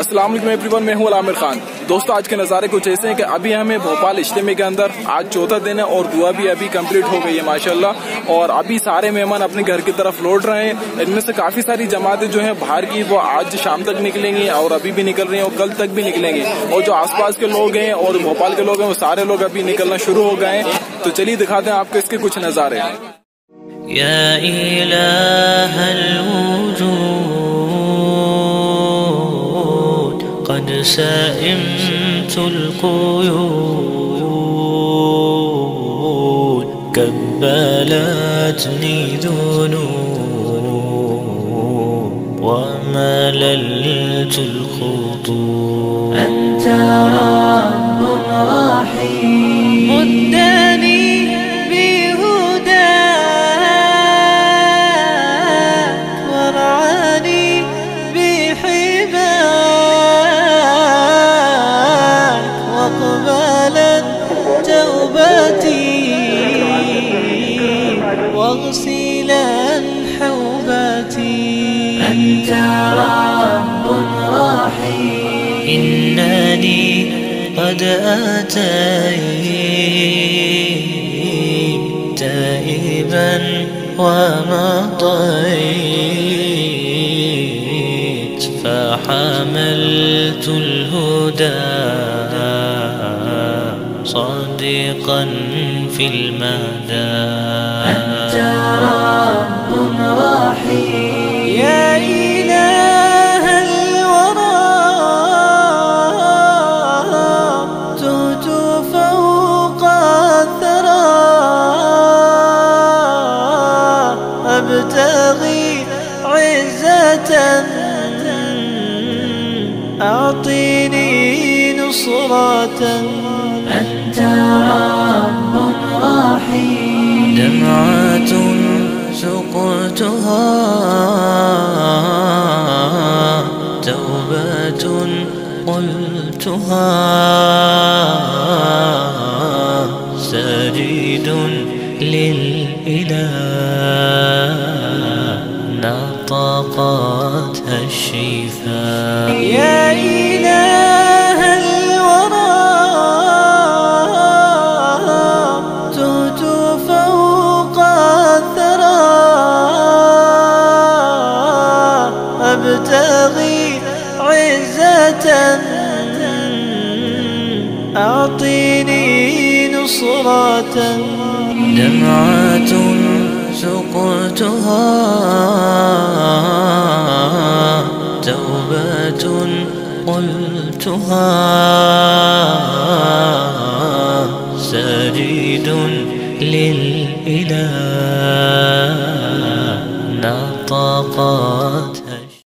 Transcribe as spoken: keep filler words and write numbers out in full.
السلام علیکم ایوری ون، میں ہوں اے ایل عامر خان۔ دوستو، آج کے نظارے کچھ ایسے ہیں کہ ابھی ہمیں بھوپال اجتماع کے اندر آج چوتھا دن ہے اور دعا بھی ابھی کمپلیٹ ہو گئی ہے ماشاءاللہ، اور ابھی سارے مہمان اپنے گھر کی طرف لوٹ رہے ہیں۔ ان میں سے کافی ساری جماعتیں جو ہیں باہر کی وہ آج شام تک نکلیں گی اور ابھی بھی نکل رہی ہیں اور کل تک بھی نکلیں گے، اور جو آس پاس کے لوگ ہیں اور بھوپال کے لوگ ہیں وہ سارے لوگ ابھی نکلنا شروع ہو گئے ہیں۔ تو چلیے دکھاتے ہیں آپ کو اس کے کچھ نظارے۔ یا الہ الوجود قد سئمت القيود كبلتني ذنوب ومللت الخطوب، أنت رب رحيم هداني بهداك ورعاني بحباك وقبلت توبتي واغسلا حوبتي، أنت رب رحيم إنني قد أتيت تائبا ومطيت فحملت الهدى صادقا في المهدى، أنت رب رحيم يا إله الورى تهت فوق الثرى أبتغي عزة أعطيني نصرة، أنت رب رحيم دمعة سقتها توبة قلتها سجيد للإله نطقتها الشفاء، يا إله الورى أبتغي عزة أعطيني نصرة، دمعة سقتها توبة قلتها سجيد للإله